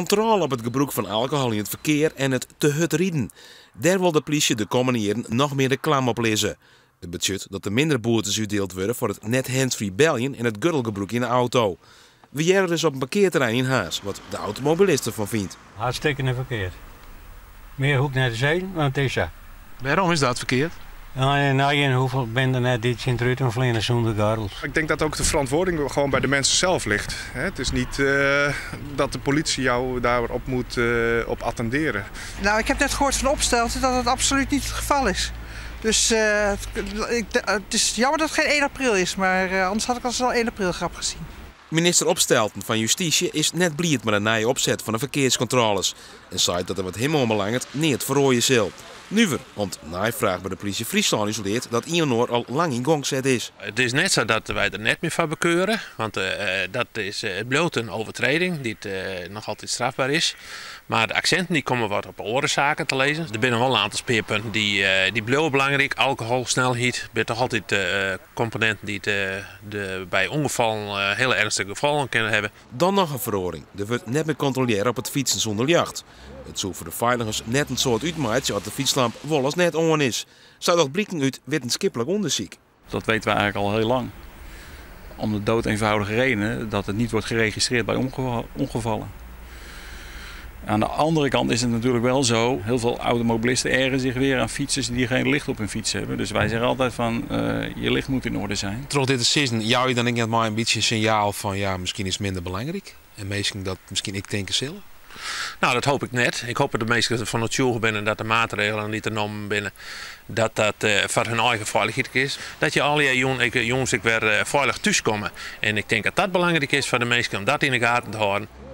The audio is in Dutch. Controle op het gebruik van alcohol in het verkeer en het te hard rijden. Daar wil de politie de komende jaren nog meer reclame op lezen. Het betekent dat er minder boetes uitdeeld worden voor het net handsfree bellen en het gurdelgebruik in de auto. We jaren dus op een parkeerterrein in Haas, wat de automobilisten van vindt. Hartstikke verkeerd. Meer hoek naar de zee, want het is ja. Waarom is dat verkeerd? Nou, je hoeveel ben er net dit Sint-Ruud en Vlenen zonder gordels. Ik denk dat ook de verantwoording gewoon bij de mensen zelf ligt. Het is niet dat de politie jou daarop moet op attenderen. Nou, ik heb net gehoord van Opstelten dat het absoluut niet het geval is. Dus het is jammer dat het geen 1 april is, maar anders had ik al snel 1 april grap gezien. Minister Opstelten van Justitie is net blij met een nieuwe opzet van de verkeerscontroles. En zei dat er wat hem onbelangt niet verrooien zal. Nu weer, want na vraag bij de politie Friesland isoleert dat Ionor al lang in gang gezet is. Het is net zo dat wij er net meer van bekeuren, want dat is bloot een overtreding die nog altijd strafbaar is. Maar de accenten die komen wat op orenzaken te lezen. Er binnen wel een aantal speerpunten die bloot belangrijk. Alcohol, snelheid, zijn toch altijd componenten die bij ongevallen hele ernstige gevallen kunnen hebben. Dan nog een verhoring. Er wordt net meer controleren op het fietsen zonder jacht. Het zou voor de veiligers net een soort uitmaatje dat de fietslamp wel als net on is. Zou dat blijken uit wetenschappelijk onderzoek? Dat weten we eigenlijk al heel lang. Om de dood eenvoudige reden dat het niet wordt geregistreerd bij ongevallen. Aan de andere kant is het natuurlijk wel zo, heel veel automobilisten ergeren zich weer aan fietsers die geen licht op hun fiets hebben. Dus wij zeggen altijd van, je licht moet in orde zijn. Trots dit is jou je dan denk ik maar een beetje een signaal van, ja, misschien is het minder belangrijk. En meestal dat misschien ik denk zelf. Nou, dat hoop ik net. Ik hoop dat de meesten van het school binnen dat de maatregelen die er genomen binnen, dat dat voor hun eigen veiligheid is. Dat je al je jongens weer veilig thuiskomen. En ik denk dat dat belangrijk is voor de meesten om dat in de gaten te houden.